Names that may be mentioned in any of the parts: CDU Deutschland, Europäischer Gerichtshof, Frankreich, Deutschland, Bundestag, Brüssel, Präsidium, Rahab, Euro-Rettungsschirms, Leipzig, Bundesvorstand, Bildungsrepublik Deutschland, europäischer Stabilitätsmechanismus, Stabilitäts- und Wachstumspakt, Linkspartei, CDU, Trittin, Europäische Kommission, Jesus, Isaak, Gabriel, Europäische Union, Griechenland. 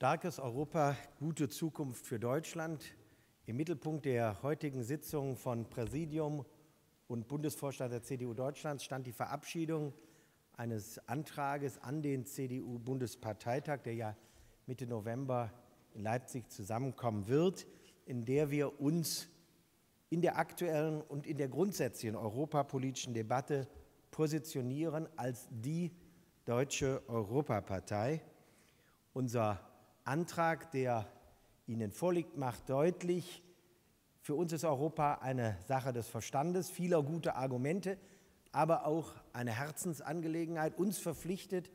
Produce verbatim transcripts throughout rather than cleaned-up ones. Starkes Europa, gute Zukunft für Deutschland. Im Mittelpunkt der heutigen Sitzung von Präsidium und Bundesvorstand der C D U Deutschlands stand die Verabschiedung eines Antrages an den C D U-Bundesparteitag, der ja Mitte November in Leipzig zusammenkommen wird, in der wir uns in der aktuellen und in der grundsätzlichen europapolitischen Debatte positionieren als die Deutsche Europapartei. Unser Antrag, der Ihnen vorliegt, macht deutlich, für uns ist Europa eine Sache des Verstandes, vieler guter Argumente, aber auch eine Herzensangelegenheit. Uns verpflichtet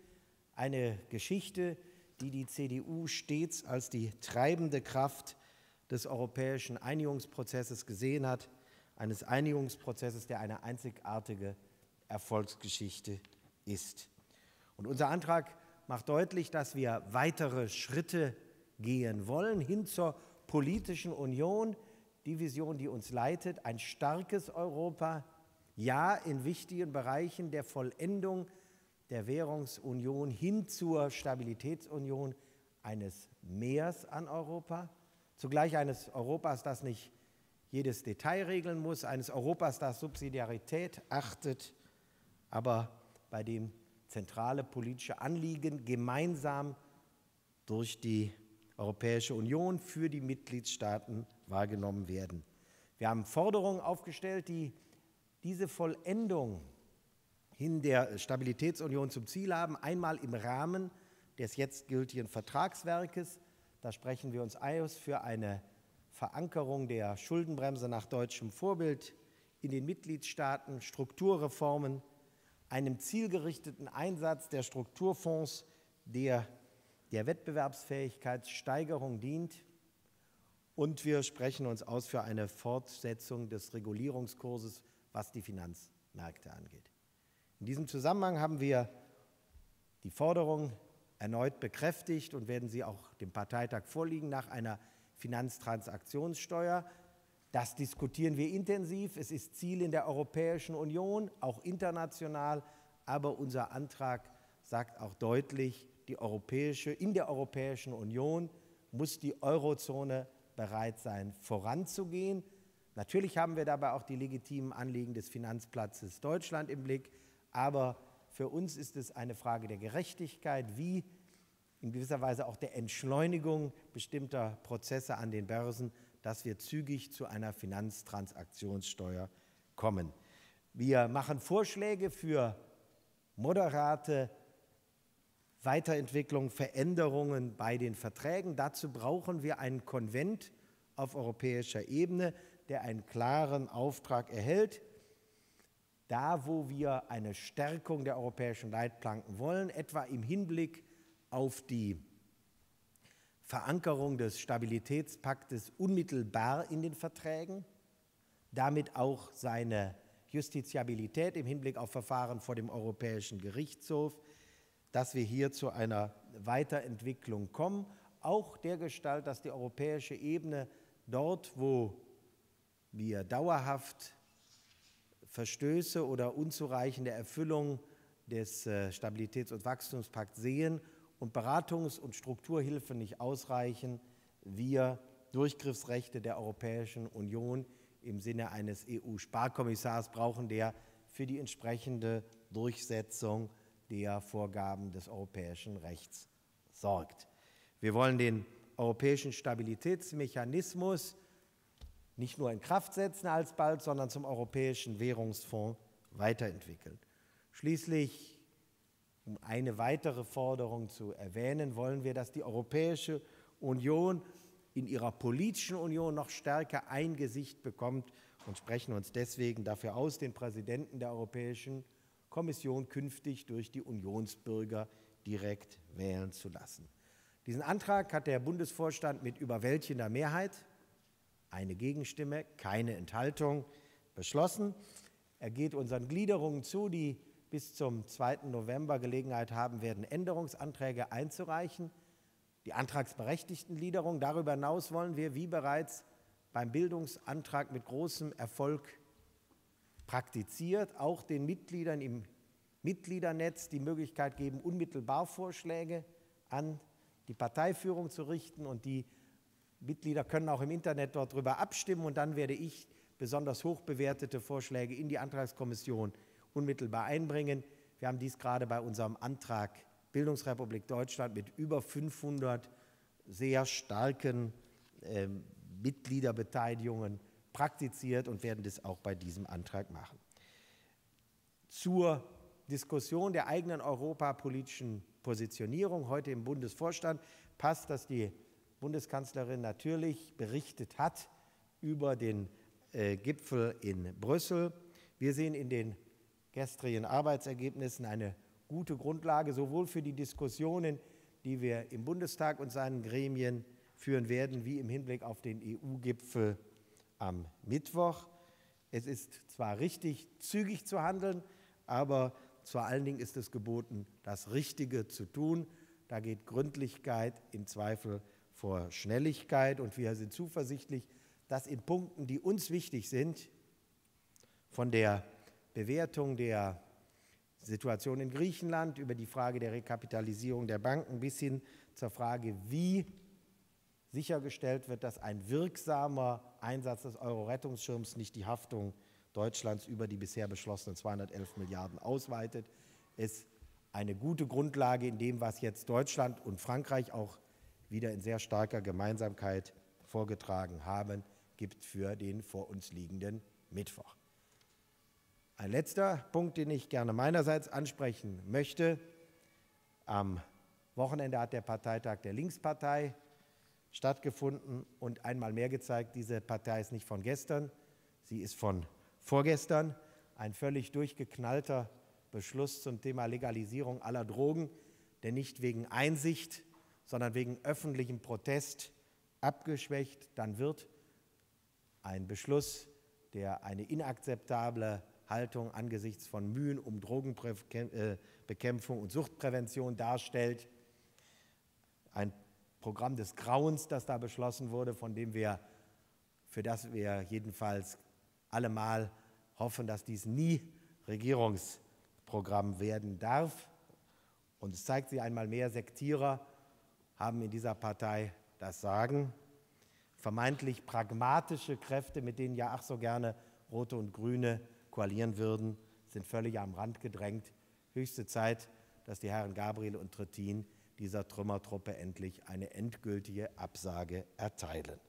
eine Geschichte, die die C D U stets als die treibende Kraft des europäischen Einigungsprozesses gesehen hat, eines Einigungsprozesses, der eine einzigartige Erfolgsgeschichte ist. Und unser Antrag macht deutlich, dass wir weitere Schritte gehen wollen hin zur politischen Union, die Vision, die uns leitet, ein starkes Europa, ja in wichtigen Bereichen der Vollendung der Währungsunion hin zur Stabilitätsunion eines Meers an Europa, zugleich eines Europas, das nicht jedes Detail regeln muss, eines Europas, das Subsidiarität achtet, aber bei dem zentrale politische Anliegen gemeinsam durch die Europäische Union für die Mitgliedstaaten wahrgenommen werden. Wir haben Forderungen aufgestellt, die diese Vollendung hin der Stabilitätsunion zum Ziel haben, einmal im Rahmen des jetzt gültigen Vertragswerkes. Da sprechen wir uns aus für eine Verankerung der Schuldenbremse nach deutschem Vorbild in den Mitgliedstaaten, Strukturreformen, einem zielgerichteten Einsatz der Strukturfonds, der der Wettbewerbsfähigkeitssteigerung dient. Und wir sprechen uns aus für eine Fortsetzung des Regulierungskurses, was die Finanzmärkte angeht. In diesem Zusammenhang haben wir die Forderung erneut bekräftigt und werden sie auch dem Parteitag vorlegen nach einer Finanztransaktionssteuer. Das diskutieren wir intensiv. Es ist Ziel in der Europäischen Union, auch international. Aber unser Antrag sagt auch deutlich, die europäische, in der Europäischen Union muss die Eurozone bereit sein, voranzugehen. Natürlich haben wir dabei auch die legitimen Anliegen des Finanzplatzes Deutschland im Blick. Aber für uns ist es eine Frage der Gerechtigkeit, wie in gewisser Weise auch der Entschleunigung bestimmter Prozesse an den Börsen, dass wir zügig zu einer Finanztransaktionssteuer kommen. Wir machen Vorschläge für moderate Weiterentwicklung, Veränderungen bei den Verträgen. Dazu brauchen wir einen Konvent auf europäischer Ebene, der einen klaren Auftrag erhält. Da, wo wir eine Stärkung der europäischen Leitplanken wollen, etwa im Hinblick auf die Verankerung des Stabilitätspaktes unmittelbar in den Verträgen, damit auch seine Justiziabilität im Hinblick auf Verfahren vor dem Europäischen Gerichtshof, dass wir hier zu einer Weiterentwicklung kommen, auch der Gestalt, dass die europäische Ebene dort, wo wir dauerhaft Verstöße oder unzureichende Erfüllung des Stabilitäts- und Wachstumspakts sehen, und Beratungs- und Strukturhilfen nicht ausreichen, wir Durchgriffsrechte der Europäischen Union im Sinne eines E U-Sparkommissars brauchen, der für die entsprechende Durchsetzung der Vorgaben des europäischen Rechts sorgt. Wir wollen den europäischen Stabilitätsmechanismus nicht nur in Kraft setzen alsbald, sondern zum europäischen Währungsfonds weiterentwickeln. Schließlich, um eine weitere Forderung zu erwähnen, wollen wir, dass die Europäische Union in ihrer politischen Union noch stärker ein Gesicht bekommt und sprechen uns deswegen dafür aus, den Präsidenten der Europäischen Kommission künftig durch die Unionsbürger direkt wählen zu lassen. Diesen Antrag hat der Bundesvorstand mit überwältigender Mehrheit, eine Gegenstimme, keine Enthaltung, beschlossen. Er geht unseren Gliederungen zu, die bis zum zweiten November Gelegenheit haben werden, Änderungsanträge einzureichen, die antragsberechtigten Gliederungen. Darüber hinaus wollen wir, wie bereits beim Bildungsantrag mit großem Erfolg praktiziert, auch den Mitgliedern im Mitgliedernetz die Möglichkeit geben, unmittelbar Vorschläge an die Parteiführung zu richten, und die Mitglieder können auch im Internet dort drüber abstimmen, und dann werde ich besonders hoch bewertete Vorschläge in die Antragskommission unmittelbar einbringen. Wir haben dies gerade bei unserem Antrag Bildungsrepublik Deutschland mit über fünfhundert sehr starken äh, Mitgliederbeteiligungen praktiziert und werden das auch bei diesem Antrag machen. Zur Diskussion der eigenen europapolitischen Positionierung heute im Bundesvorstand passt, dass die Bundeskanzlerin natürlich berichtet hat über den äh, Gipfel in Brüssel. Wir sehen in den gestrigen Arbeitsergebnissen eine gute Grundlage, sowohl für die Diskussionen, die wir im Bundestag und seinen Gremien führen werden, wie im Hinblick auf den E U-Gipfel am Mittwoch. Es ist zwar richtig, zügig zu handeln, aber vor allen Dingen ist es geboten, das Richtige zu tun. Da geht Gründlichkeit im Zweifel vor Schnelligkeit, und wir sind zuversichtlich, dass in Punkten, die uns wichtig sind, von der Bewertung der Situation in Griechenland über die Frage der Rekapitalisierung der Banken bis hin zur Frage, wie sichergestellt wird, dass ein wirksamer Einsatz des Euro-Rettungsschirms nicht die Haftung Deutschlands über die bisher beschlossenen zweihundertelf Milliarden ausweitet, ist eine gute Grundlage in dem, was jetzt Deutschland und Frankreich auch wieder in sehr starker Gemeinsamkeit vorgetragen haben, gibt für den vor uns liegenden Mittwoch. Ein letzter Punkt, den ich gerne meinerseits ansprechen möchte. Am Wochenende hat der Parteitag der Linkspartei stattgefunden und einmal mehr gezeigt, diese Partei ist nicht von gestern, sie ist von vorgestern. Ein völlig durchgeknallter Beschluss zum Thema Legalisierung aller Drogen, der nicht wegen Einsicht, sondern wegen öffentlichem Protest abgeschwächt. Dann wird ein Beschluss, der eine inakzeptable Haltung angesichts von Mühen um Drogenbekämpfung und Suchtprävention darstellt. Ein Programm des Grauens, das da beschlossen wurde, von dem wir, für das wir jedenfalls allemal hoffen, dass dies nie Regierungsprogramm werden darf. Und es zeigt sich einmal mehr, Sektierer haben in dieser Partei das Sagen. Vermeintlich pragmatische Kräfte, mit denen ja ach so gerne Rote und Grüne koalieren würden, sind völlig am Rand gedrängt. Höchste Zeit, dass die Herren Gabriel und Trittin dieser Trümmertruppe endlich eine endgültige Absage erteilen.